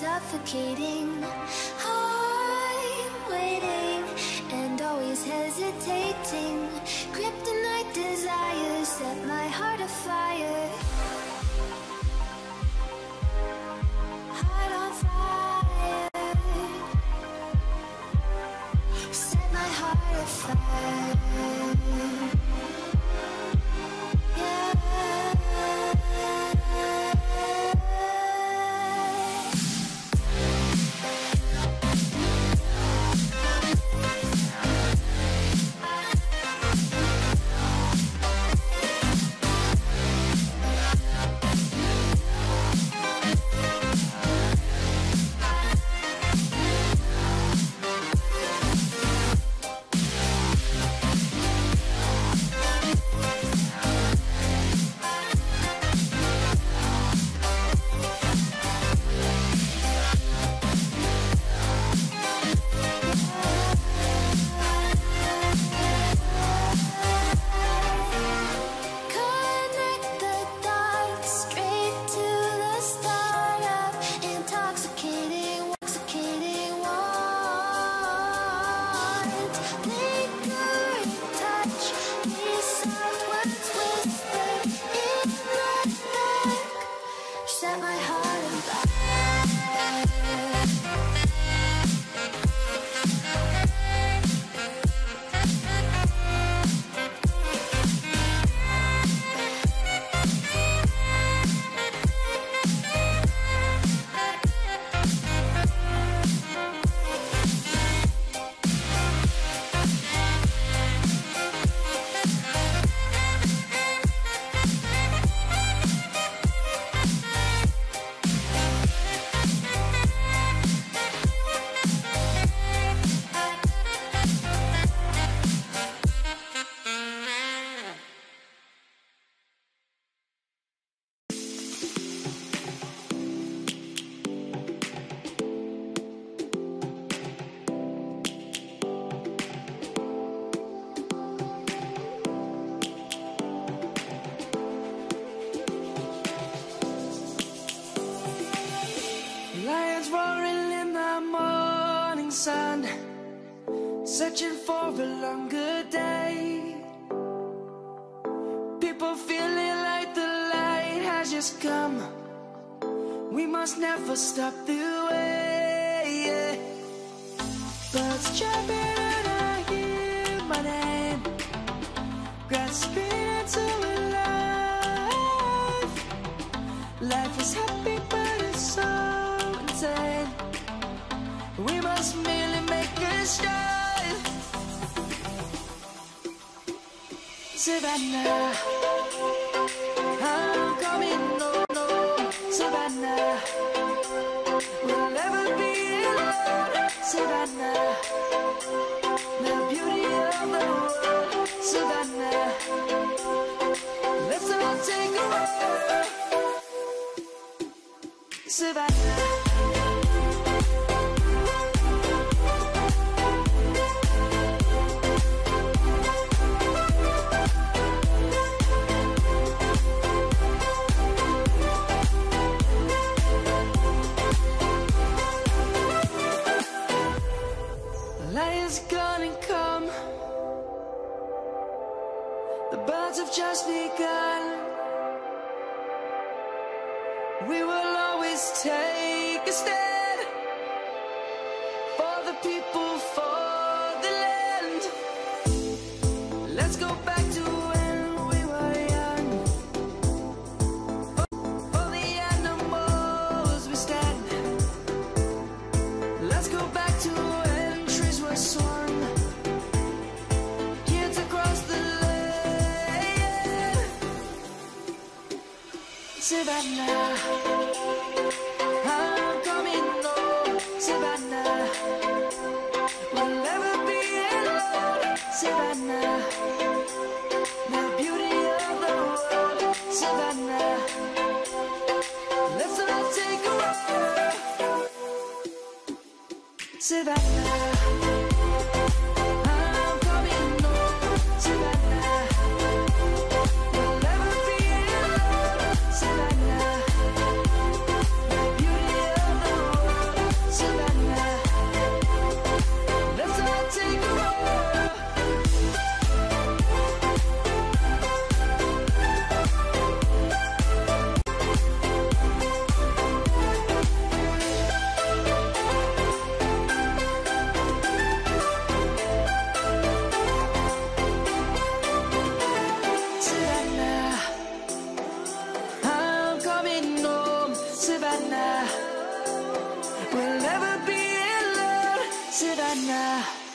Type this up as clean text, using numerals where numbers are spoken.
Suffocating, I'm waiting and always hesitating. Kryptonite desires set my heart afire. Heart on fire. Set my heart afire. Sun, searching for a longer day. People feeling like the light has just come. We must never stop the way, yeah. Birds jumping and I hear my name, grasping into a life. Life is happy but it's so insane. We must merely make a start. Savannah, I'm coming, no, no. Savannah, we'll never Survive. Light is gonna come. The birds have just begun. We will always take a stand for the people, for the land. Let's go back to when we were young. For the animals we stand. Let's go back to when trees were swung, kids across the land. Savannah, Savannah, the beauty of the world, Savannah. Let's all take a walk, Savannah. Savannah, we'll never be alone, Savannah.